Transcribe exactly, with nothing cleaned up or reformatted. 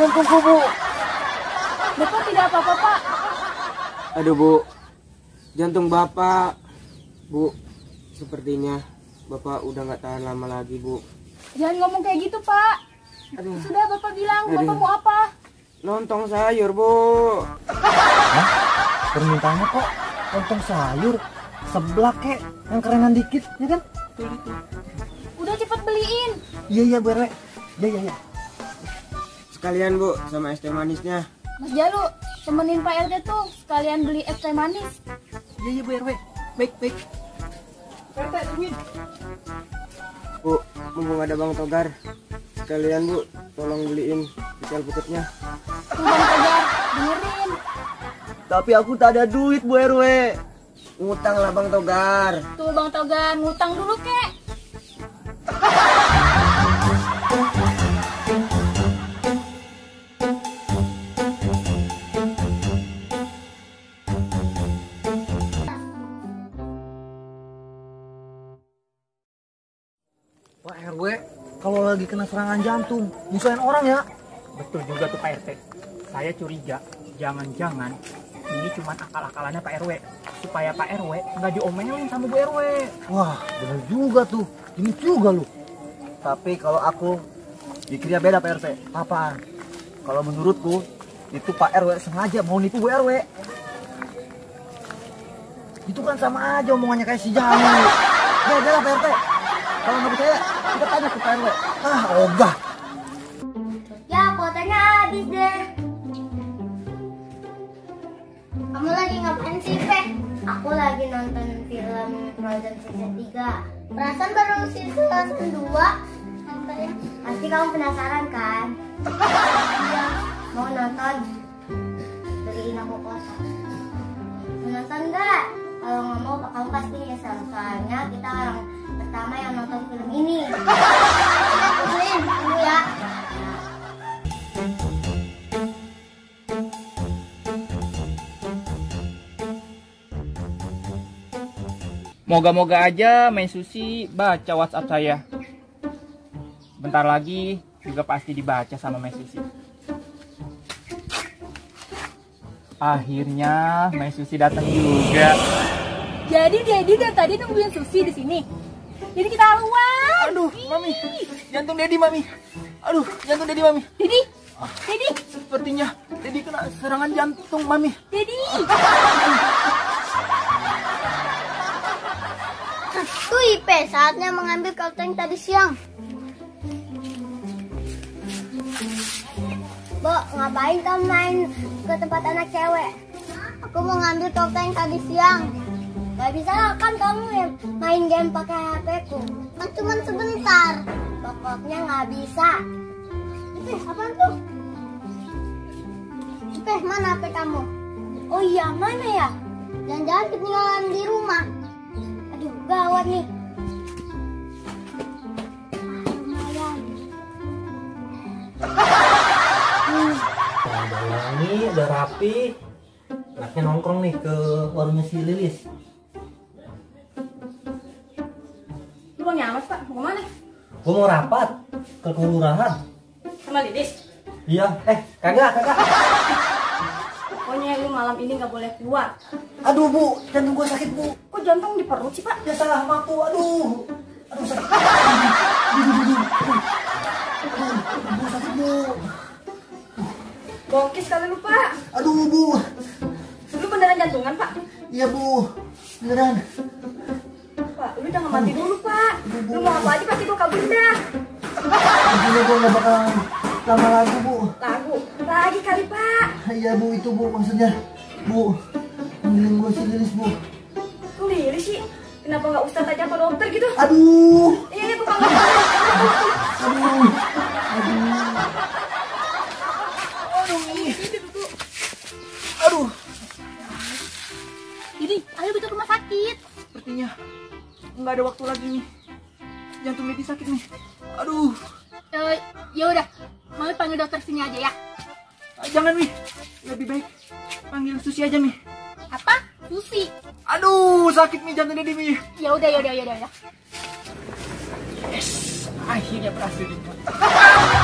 Kungkung Bu, Bu. Bapak tidak apa-apa, Pak. Aduh, Bu. Jantung Bapak, Bu. Sepertinya Bapak udah nggak tahan lama lagi, Bu. Jangan ngomong kayak gitu, Pak. Aduh. Sudah Bapak bilang, aduh. Bapak mau apa? Lontong sayur, Bu. Hah? Permintaannya kok lontong sayur? Seblak kek, yang kerenan dikit, ya kan? Tuh, tuh. Udah cepet beliin. Iya, iya, Bu R W. Iya, iya, iya. Sekalian, Bu, sama es teh manisnya. Mas Jalu, temenin Pak R T tuh sekalian beli es teh manis. Iya, iya, Bu R W. Baik, baik. R T, tungguin. Bu, mumpung ada Bang Togar, sekalian, Bu, tolong beliin pistol buketnya. Tuh, Bang Togar, dengerin. Tapi aku tak ada duit, Bu R W. Ngutang lah, Bang Togar. Tuh, Bang Togar, ngutang dulu, kek. Pak R W, kalau lagi kena serangan jantung, musain orang ya. Betul juga tuh Pak R T. Saya curiga, jangan-jangan ini cuma akal-akalannya Pak R W. Supaya Pak R W nggak diomelin sama Bu R W. Wah, bener juga tuh. Ini juga lu. Tapi kalau aku, dikira beda Pak R T. Apaan? Kalau menurutku, itu Pak R W sengaja mau nipu Bu R W. Itu kan sama aja omongannya kayak si Jalu. Beda lah Pak R T. Kalau nggak percaya, kita tanya ke Pak R W. Ah, ogah. Ya, kuotanya habis deh. Kamu lagi ngapain sih, Pe? Aku lagi nonton film Frozen season tiga. Perasaan baru season dua. Nontonnya. Pasti kamu penasaran kan? Iya, mau nonton? Beliin aku kuota. Mau nonton nggak? Kalau nggak mau, kamu pasti nyesel. Soalnya kita orang pertama yang nonton film ini. Aku beliin, tunggu ya. Moga-moga aja Mai Susi baca WhatsApp saya. Bentar lagi juga pasti dibaca sama Mai Susi. Akhirnya Mai Susi datang juga. Jadi Dedi dan tadi nungguin Susi di sini. Jadi kita haluan. Aduh, Mami. Jantung Dedi, Mami. Aduh, jantung Dedi, Mami. Dedi. Dedi. Sepertinya Dedi kena serangan jantung, Mami. Dedi. Tuh, Ipe, saatnya mengambil kalteng tadi siang. Bo, ngapain kamu main ke tempat anak cewek? Aku mau ngambil kalteng tadi siang. Gak bisa kan kamu yang main game pakai H P-ku. Kan cuma sebentar. Pokoknya gak bisa. Ipe, apaan tuh? Ipe, mana H P kamu? Oh iya, mana ya? Jangan-jangan ketinggalan di rumah. Aduh, gawat nih. Hmm. Nah, udah wangi, udah rapi. Anaknya nongkrong nih ke warungnya si Lilis. Lu mau nyawas, Pak? Mau kemana? Gua mau rapat ke kelurahan. Sama Lilis? Iya. Eh, kagak, kagak. Pokoknya lu malam ini nggak boleh keluar. Aduh, Bu, jantung gua sakit, Bu. Kok jantung di perut sih, Pak? Ya salah mampu, aduh. Aduh, sakit. Aduh, sakit, Bu. Bokis kali lu, Pak. Aduh, Bu. Lu beneran jantungan, Pak? Iya, Bu. Beneran. Pak, lu jangan mati dulu, Pak. Lu mau apa aja pasti gua kabur dah. Aduh, gua nggak bakal lama lagi, Bu. Lagu? Lagi kali, Pak. Iya, Bu, itu, Bu, maksudnya. Bu, mending gua si Lilis, Bu. Kok Lilis sih? Kenapa nggak ustaz aja apa dokter gitu? Aduh. Iya, iya, bukan dokter. Aduh. Aduh. Aduh. Jadi, ayo kita ke rumah sakit. Sepertinya nggak ada waktu lagi nih. Jantung Lilis sakit nih. Aduh. Uh, ya udah, Mami panggil dokter sini aja ya. Jangan, Mi. Lebih baik panggil Susi aja, Mi. Apa? Susi? Aduh, sakit, Mi, jantung Dedi, Mi. Ya udah, ya udah, ya udah. Yes, akhirnya berhasil.